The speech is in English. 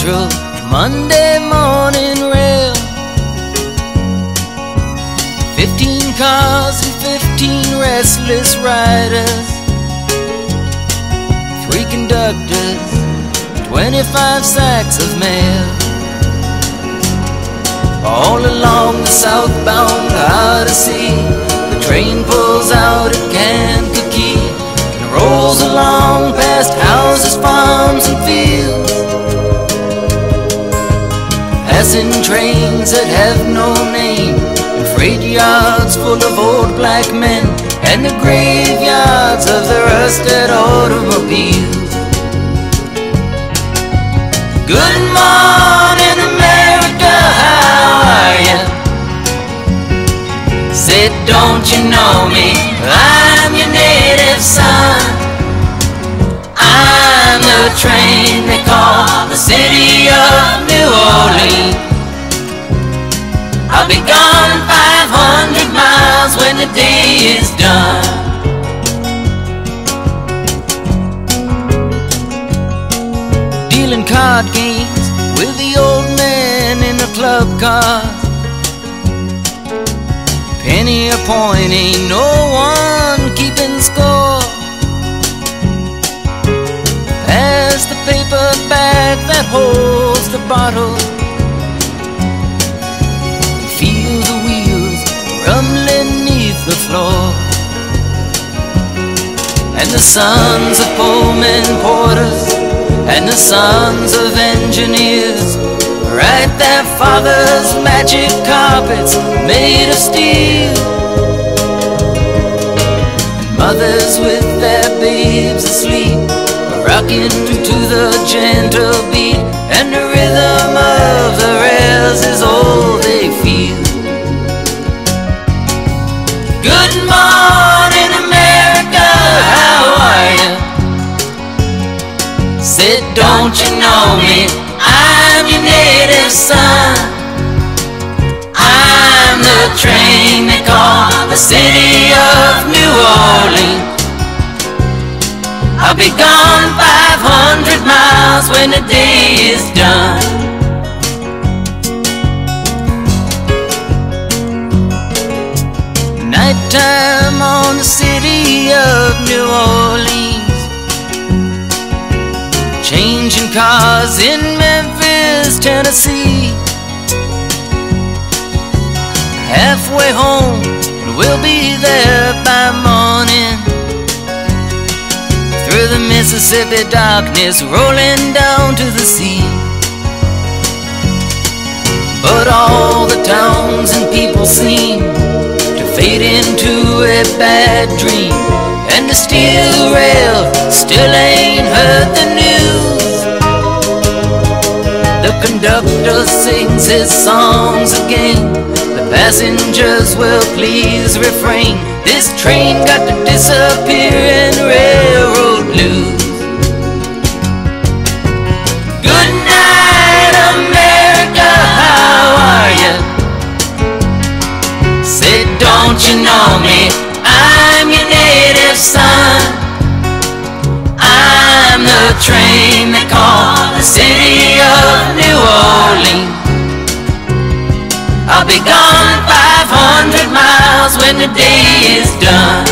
Central Monday morning rail. 15 cars and 15 restless riders, 3 conductors, 25 sacks of mail. All along the southbound out to sea, the train pulls out at Kankakee and rolls along past houses, farms, and fields, passing trains that have no name, and freight yards full of old black men, and the graveyards of the rusted automobiles. Good morning, America, how are ya? Said, don't you know me? I'm your native son. I'm the train they call the City of New Orleans. I'll be gone 500 miles when the day is done. Dealing card games with the old man in the club car. Penny a point, ain't no one keeping score. Pass the paper bag that holds the bottle. Feel the wheels rumbling neath the floor. And the sons of Pullman porters and the sons of engineers write their father's magic carpets made of steel. And mothers with their babes asleep are rocking to the gentle beat, and the rhythm of the rails is all they feel. Good morning, America, how are you? Said, don't you know me? I'm your native son. I'm the train they call the City of New Orleans. I'll be gone 500 miles when the day is done. Nighttime on the City of New Orleans. Changing cars in Memphis, Tennessee. Halfway home, and we'll be there by morning. Through the Mississippi darkness, rolling down to the sea. But all the towns and people seem to fade into a bad dream, and the steel rail still ain't heard the news. The conductor sings his songs again, the passengers will please refrain. This train got to disappear in railroad blues. Good night, America, how are you? Say, don't you know me? I'm your native son. I'm the train they call the City of New Orleans. I'll be gone 500 miles when the day is done.